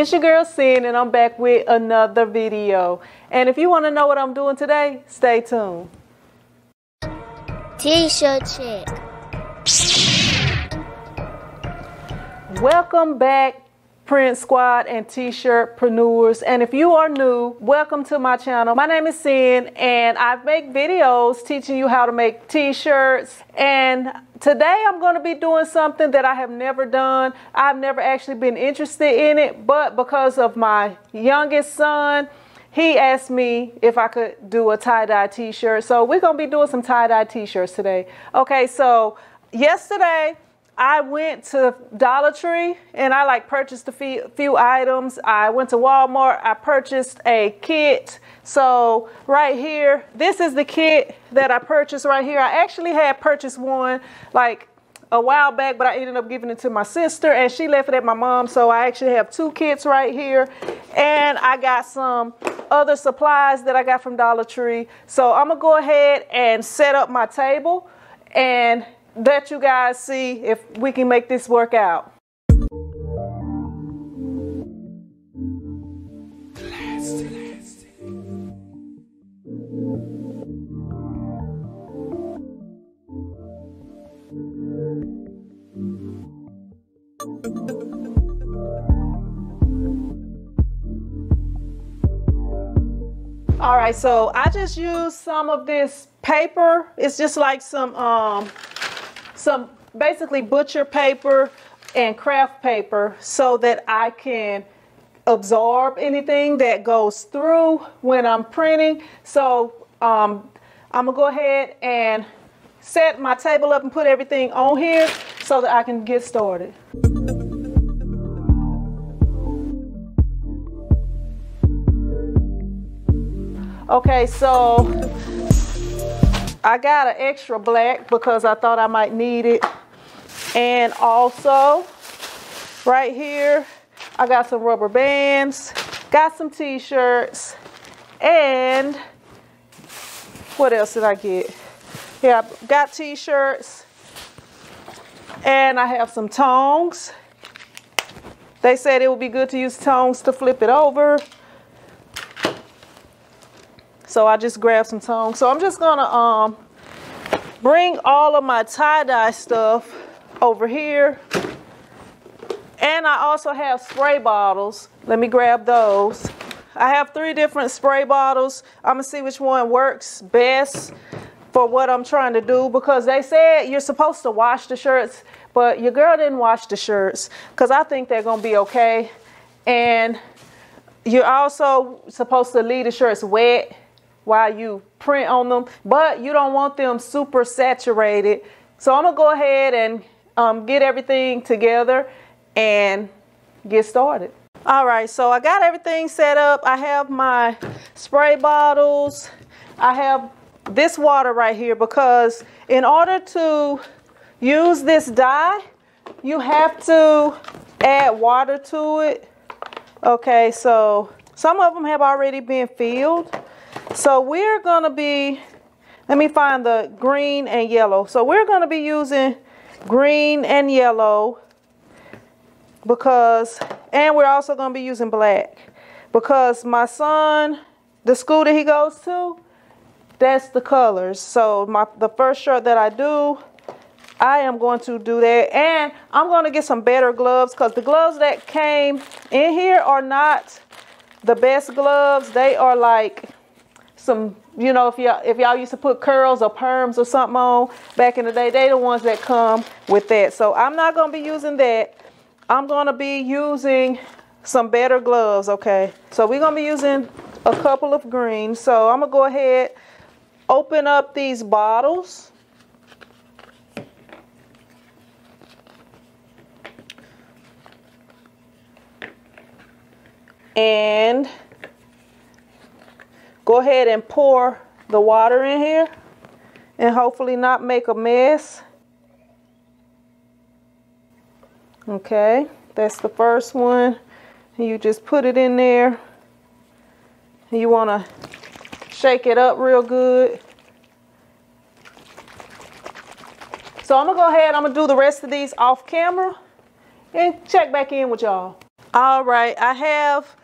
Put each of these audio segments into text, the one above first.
It's your girl Sin, and I'm back with another video. And if you want to know what I'm doing today, stay tuned. T-shirt check. Welcome back, Print Squad and T-shirtpreneurs. And if you are new, welcome to my channel. My name is Sin, and I make videos teaching you how to make t-shirts. And today I'm going to be doing something that I have never done. I've never actually been interested in it, but because of my youngest son, he asked me if I could do a tie-dye t-shirt. So we're going to be doing some tie-dye t-shirts today. Okay, so yesterday I went to Dollar Tree and I purchased a few items. I went to Walmart, I purchased a kit. So right here, this is the kit that I purchased right here. I actually had purchased one like a while back, but I ended up giving it to my sister and she left it at my mom. So I actually have two kits right here. And I got some other supplies that I got from Dollar Tree. So I'm gonna go ahead and set up my table and let you guys see if we can make this work out. All right, so I just used some of this paper. It's just like some basically butcher paper and craft paper so that I can absorb anything that goes through when I'm printing. So I'm gonna go ahead and set my table up and put everything on here so that I can get started. Okay, so I got an extra black because I thought I might need it. And also right here, I got some rubber bands, got some t-shirts, and what else did I get? Yeah, I got t-shirts and I have some tongs. They said it would be good to use tongs to flip it over. So I just grabbed some tongs. So I'm just gonna bring all of my tie-dye stuff over here. And I also have spray bottles. Let me grab those. I have three different spray bottles. I'm gonna see which one works best for what I'm trying to do, because they said you're supposed to wash the shirts, but your girl didn't wash the shirts because I think they're gonna be okay. And you're also supposed to leave the shirts wet while you print on them, but you don't want them super saturated. So I'm gonna go ahead and get everything together and get started. All right, so I got everything set up. I have my spray bottles. I have this water right here because in order to use this dye, you have to add water to it. Okay, so some of them have already been filled. So we're gonna be, let me find the green and yellow. So we're gonna be using green and yellow because, and we're also gonna be using black because my son, the school that he goes to, that's the colors. So the first shirt that I do, I am going to do that, and I'm going to get some better gloves because the gloves that came in here are not the best gloves. They are like some, you know, if y'all used to put curls or perms or something on back in the day, they the ones that come with that. So I'm not going to be using that. I'm going to be using some better gloves, okay? So we're going to be using a couple of greens. So I'm going to go ahead, open up these bottles. And go ahead and pour the water in here and hopefully not make a mess. Okay, that's the first one. You just put it in there. You wanna shake it up real good. So I'm gonna go ahead, I'm gonna do the rest of these off camera and check back in with y'all. All right, I have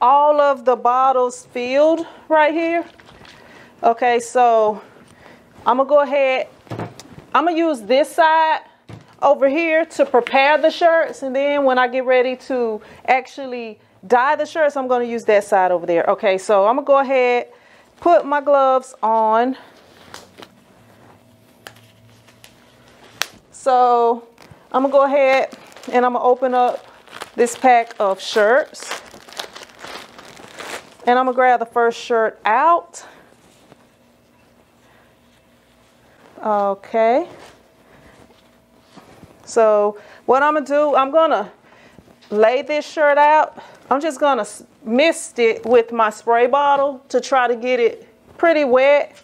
all of the bottles filled right here. Okay, so I'm gonna go ahead, I'm gonna use this side over here to prepare the shirts, and then when I get ready to actually dye the shirts, I'm gonna use that side over there. Okay, so I'm gonna go ahead, put my gloves on. So I'm gonna go ahead and I'm gonna open up this pack of shirts, and I'm gonna grab the first shirt out. Okay, so what I'm gonna do, I'm gonna lay this shirt out. I'm just gonna mist it with my spray bottle to try to get it pretty wet.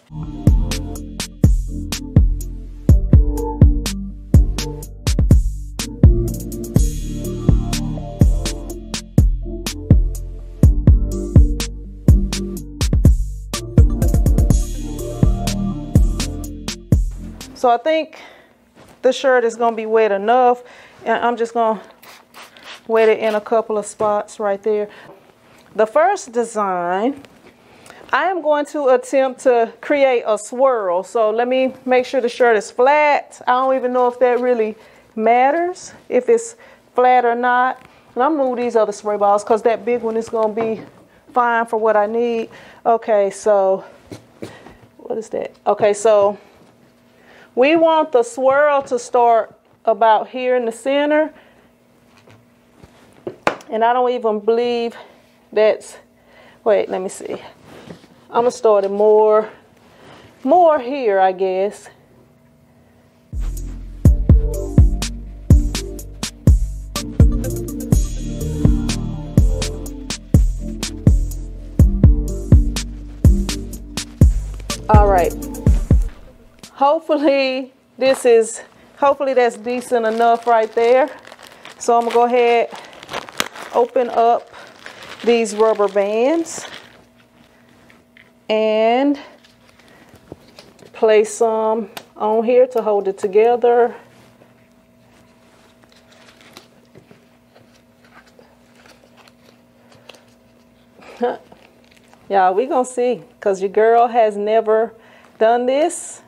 So I think the shirt is gonna be wet enough, and I'm just gonna wet it in a couple of spots right there. The first design, I am going to attempt to create a swirl. So let me make sure the shirt is flat. I don't even know if that really matters, if it's flat or not. And I'll move these other spray balls because that big one is gonna be fine for what I need. Okay, so what is that? Okay, so we want the swirl to start about here in the center. And I don't even believe that's, wait, let me see. I'm gonna start it more here, I guess. All right. Hopefully this is, hopefully that's decent enough right there. So I'm gonna go ahead, open up these rubber bands and place some on here to hold it together. Y'all, we gonna see, cause your girl has never done this.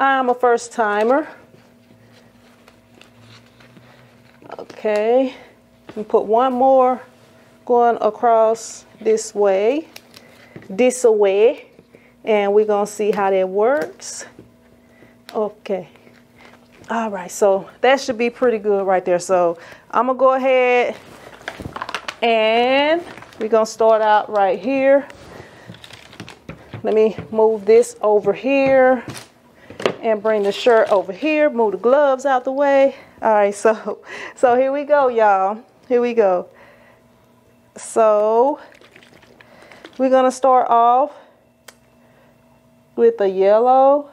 I'm a first timer. Okay, and put one more going across this way, and we're gonna see how that works. Okay, all right, so that should be pretty good right there. So I'm gonna go ahead and we're gonna start out right here. Let me move this over here and bring the shirt over here, move the gloves out the way. All right, so here we go, y'all. Here we go. So we're gonna start off with a yellow.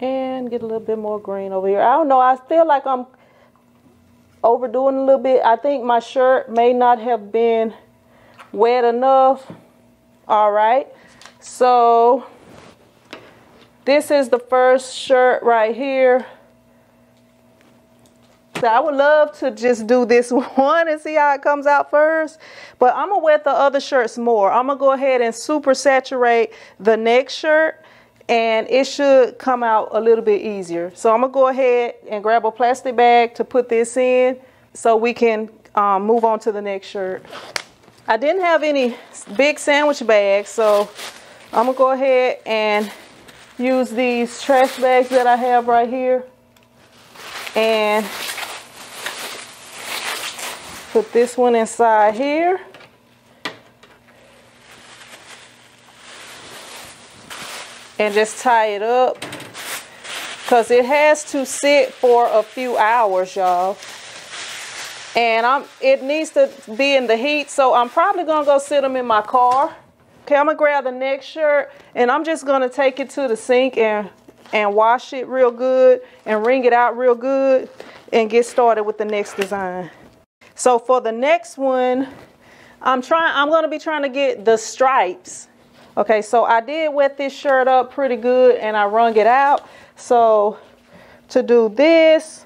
And get a little bit more green over here. I don't know, I feel like I'm overdoing a little bit. I think my shirt may not have been wet enough. All right, so this is the first shirt right here. So I would love to just do this one and see how it comes out first, but I'm gonna wet the other shirts more. I'm gonna go ahead and super saturate the next shirt, and it should come out a little bit easier. So I'm gonna go ahead and grab a plastic bag to put this in so we can move on to the next shirt. I didn't have any big sandwich bags, so I'm gonna go ahead and use these trash bags that I have right here and put this one inside here. And just tie it up, because it has to sit for a few hours, y'all. And it needs to be in the heat, so I'm probably gonna go sit them in my car. Okay, I'm gonna grab the next shirt, and I'm just gonna take it to the sink and wash it real good and wring it out real good and get started with the next design. So for the next one, I'm gonna be trying to get the stripes. Okay, so I did wet this shirt up pretty good and I wrung it out. So to do this,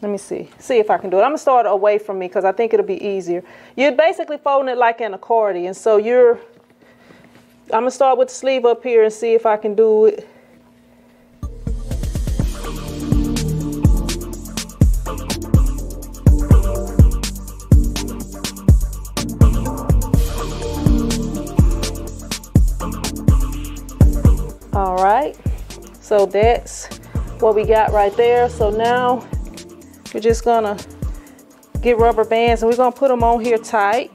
let me see if I can do it. I'm gonna start away from me because I think it'll be easier. You're basically folding it like an accordion. So I'm gonna start with the sleeve up here and see if I can do it. All right, so that's what we got right there. So now we're just gonna get rubber bands and we're gonna put them on here tight.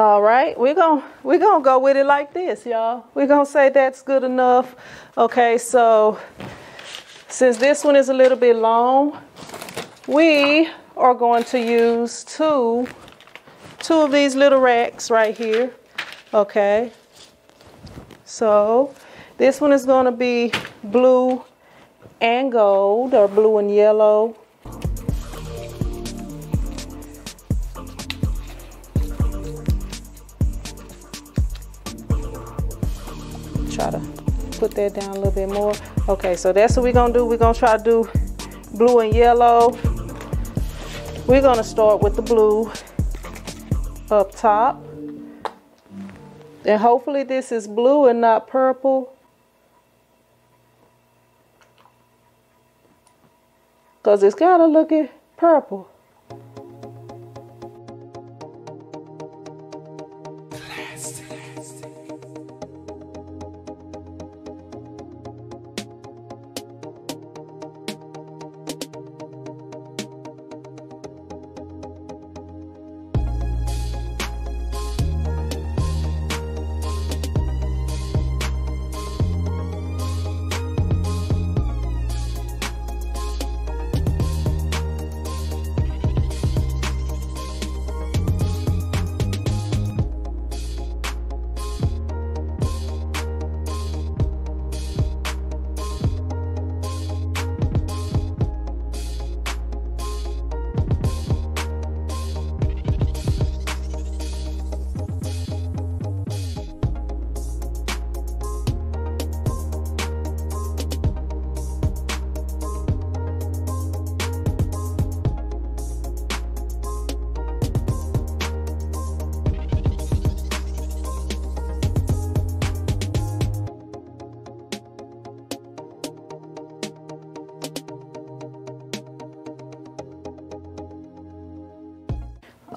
All right, we're gonna go with it like this, y'all. We're gonna say that's good enough. Okay, so since this one is a little bit long, we are going to use two of these little racks right here. Okay, so this one is gonna be blue and gold, or blue and yellow. Try to put that down a little bit more. Okay, so that's what we're gonna do. We're gonna try to do blue and yellow. We're gonna start with the blue up top. And hopefully this is blue and not purple, because it's kind of looking purple.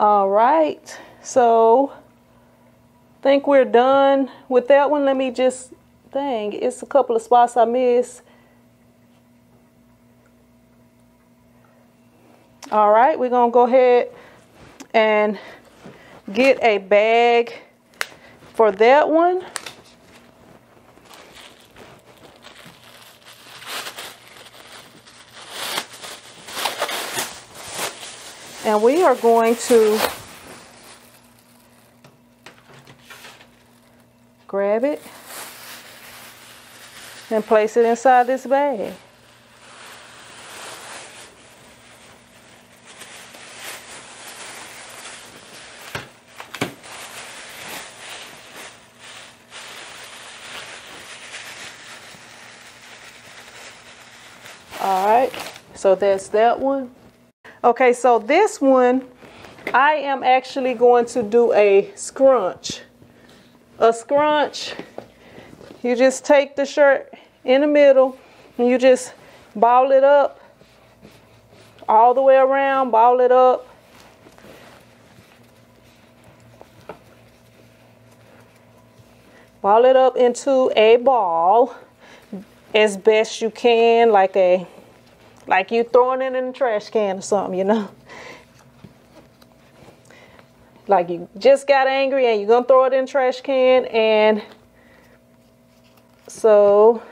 All right, so I think we're done with that one. Let me just, dang, it's a couple of spots I missed. All right, we're gonna go ahead and get a bag for that one. And we are going to grab it and place it inside this bag. All right, so that's that one. Okay, so this one, I am actually going to do a scrunch. A scrunch, you just take the shirt in the middle and you just ball it up all the way around, ball it up. Ball it up into a ball as best you can, like a you throwing it in the trash can or something, you know. Like you just got angry and you're gonna throw it in the trash can. And so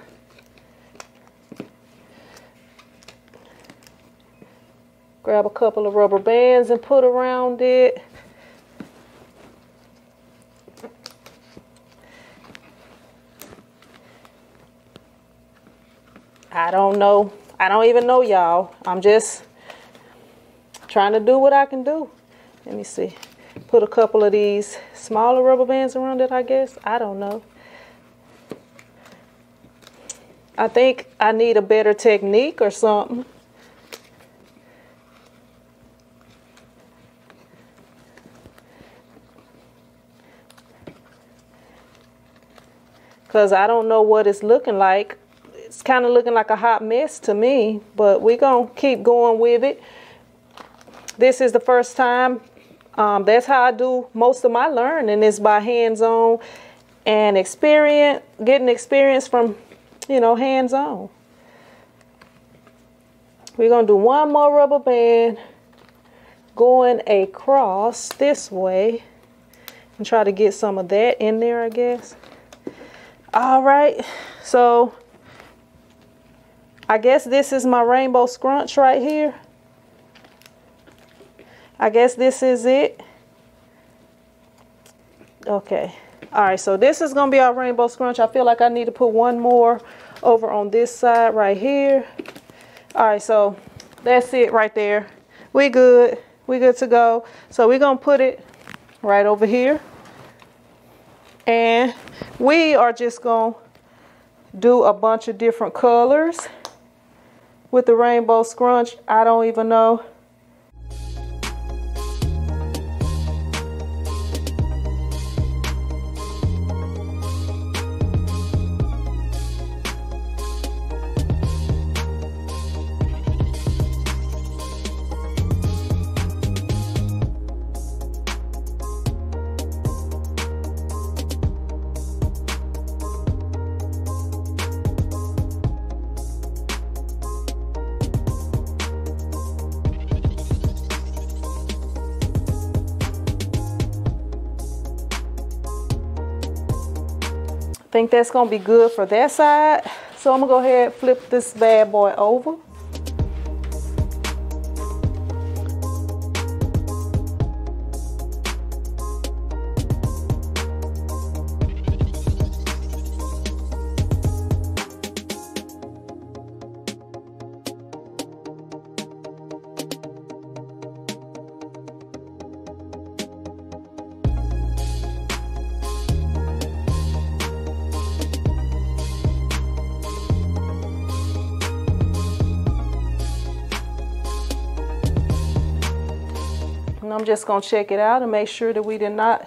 grab a couple of rubber bands and put around it. I don't know. I don't even know, y'all. I'm just trying to do what I can do. Let me see. Put a couple of these smaller rubber bands around it, I guess. I don't know. I think I need a better technique or something. Because I don't know what it's looking like. It's kind of looking like a hot mess to me, but we're gonna keep going with it. This is the first time. That's how I do most of my learning, is by hands-on and experience, getting experience from, you know, hands-on. We're gonna do one more rubber band going across this way and try to get some of that in there, I guess. All right, so I guess this is my rainbow scrunch right here. I guess this is it. Okay. All right, so this is gonna be our rainbow scrunch. I feel like I need to put one more over on this side right here. All right, so that's it right there. We good. We good to go. So we're gonna put it right over here. And we are just gonna do a bunch of different colors with the rainbow scrunch. I don't even know. I think that's gonna be good for that side. So I'm gonna go ahead and flip this bad boy over. I'm just gonna check it out and make sure that we did not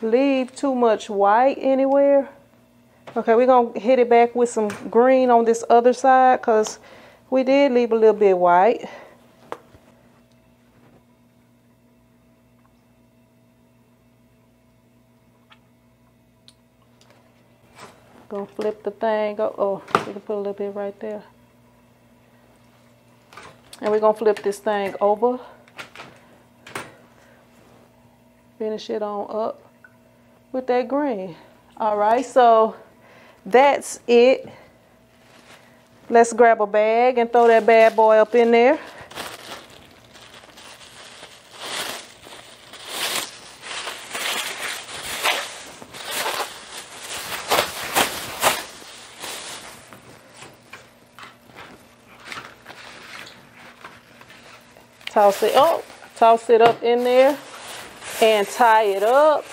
leave too much white anywhere. Okay, we're gonna hit it back with some green on this other side because we did leave a little bit white. Gonna flip the thing. Oh, we can put a little bit right there. And we're gonna flip this thing over. Finish it on up with that green. All right, so that's it. Let's grab a bag and throw that bad boy up in there. Toss it up in there and tie it up.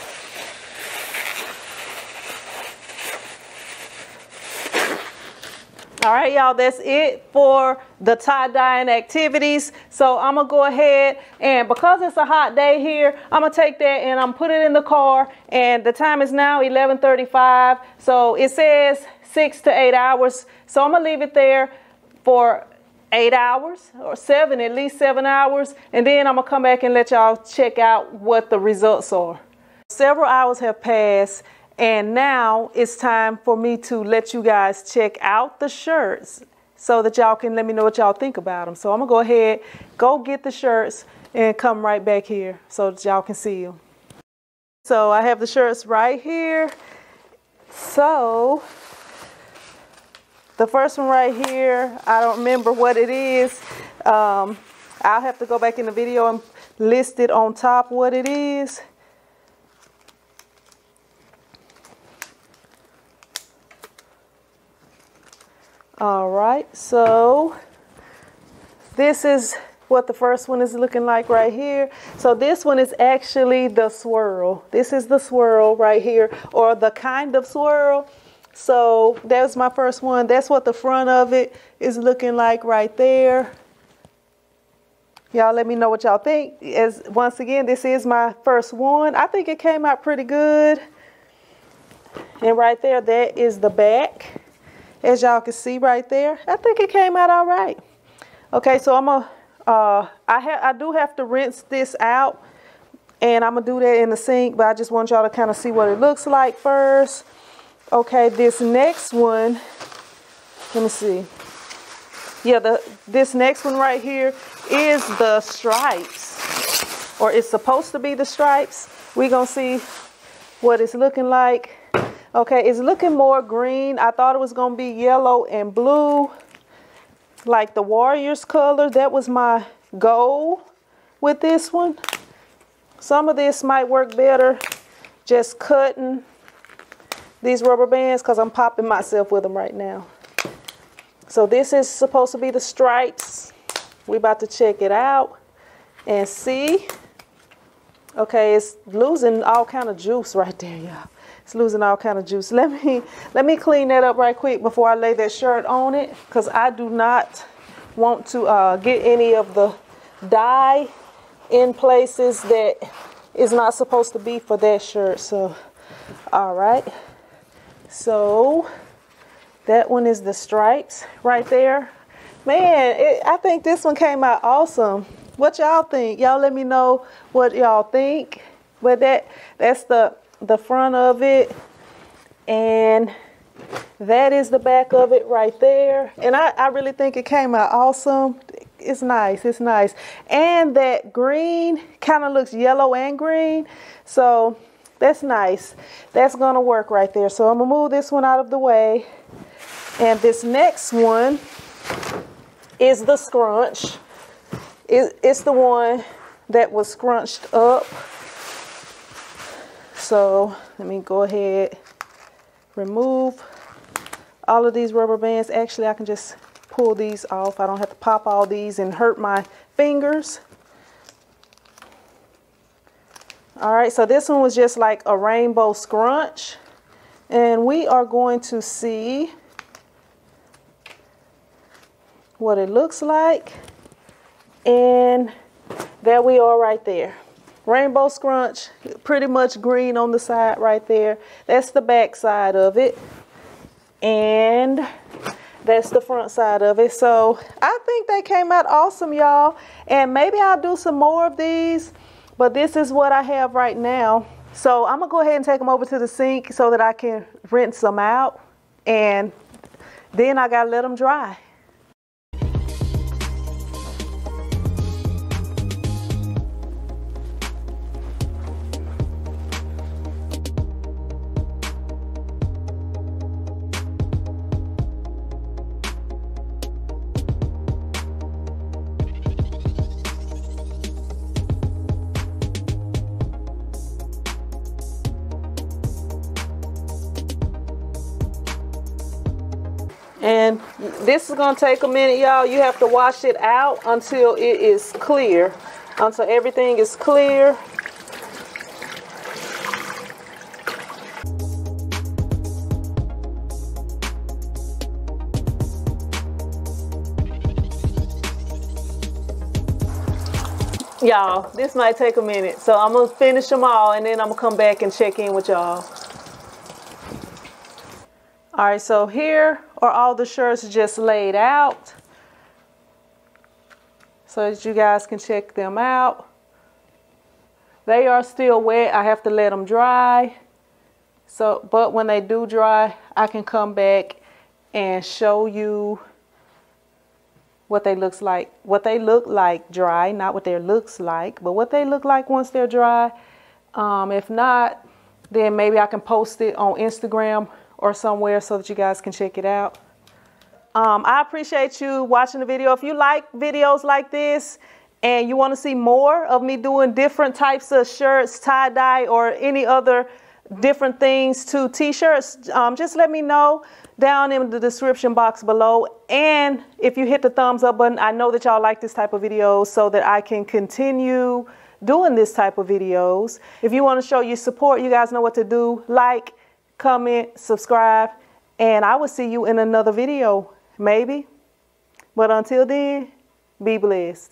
All right, y'all, that's it for the tie-dyeing activities. So I'm gonna go ahead, and because it's a hot day here, I'm gonna take that and I'm put it in the car, and the time is now 11:35. So it says 6 to 8 hours. So I'm gonna leave it there for 8 hours or seven, at least 7 hours, and then I'm gonna come back and let y'all check out what the results are. Several hours have passed, and now it's time for me to let you guys check out the shirts so that y'all can let me know what y'all think about them. So I'm gonna go ahead, go get the shirts, and come right back here so that y'all can see them. So I have the shirts right here. So the first one right here, I don't remember what it is. I'll have to go back in the video and list it on top what it is. All right, so this is what the first one is looking like right here. So this one is actually the swirl. This is the swirl right here, or the kind of swirl. So that was my first one. That's what the front of it is looking like right there. Y'all let me know what y'all think. As once again, this is my first one. I think it came out pretty good. And right there, that is the back. As y'all can see right there, I think it came out all right. Okay, so I'm gonna I do have to rinse this out, and I'm gonna do that in the sink, but I just want y'all to kind of see what it looks like first. Okay, this next one, let me see. Yeah, this next one right here is the stripes, or it's supposed to be the stripes. We're gonna see what it's looking like. Okay, it's looking more green. I thought it was gonna be yellow and blue, like the Warriors color. That was my goal with this one. Some of this might work better just cutting these rubber bands, because I'm popping myself with them right now. So this is supposed to be the stripes. We're about to check it out and see. Okay, it's losing all kind of juice right there, y'all. It's losing all kind of juice. Let me clean that up right quick before I lay that shirt on it, because I do not want to get any of the dye in places that is not supposed to be for that shirt. So, all right. So that one is the stripes right there. Man, I think this one came out awesome. What y'all think? Y'all let me know what y'all think. But that's the front of it, and that is the back of it right there. And I really think it came out awesome. It's nice, it's nice. And that green kind of looks yellow and green. So that's nice. That's gonna work right there. So I'm gonna move this one out of the way. And this next one is the scrunch. It's the one that was scrunched up. So let me go ahead, remove all of these rubber bands. Actually, I can just pull these off. I don't have to pop all these and hurt my fingers. All right, so this one was just like a rainbow scrunch, and we are going to see what it looks like, and there we are right there. Rainbow scrunch, pretty much green on the side right there. That's the back side of it, and that's the front side of it. So I think they came out awesome, y'all, and maybe I'll do some more of these. But this is what I have right now. So I'm gonna go ahead and take them over to the sink so that I can rinse them out. and then I gotta let them dry. And this is going to take a minute, y'all. You have to wash it out until it is clear, until everything is clear. Y'all, this might take a minute, so I'm going to finish them all and then I'm going to come back and check in with y'all. All right, so here are all the shirts just laid out so that you guys can check them out. They are still wet. I have to let them dry. So, but when they do dry, I can come back and show you what they looks like. What they look like dry, not what they looks like, but what they look like once they're dry. If not, then maybe I can post it on Instagram or somewhere so that you guys can check it out. I appreciate you watching the video. If you like videos like this and you want to see more of me doing different types of shirts, tie-dye, or any other different things to t-shirts, just let me know down in the description box below. And if you hit the thumbs up button, I know that y'all like this type of videos so that I can continue doing this type of videos. If you want to show your support, you guys know what to do. Like, comment, subscribe, and I will see you in another video, maybe. But until then, be blessed.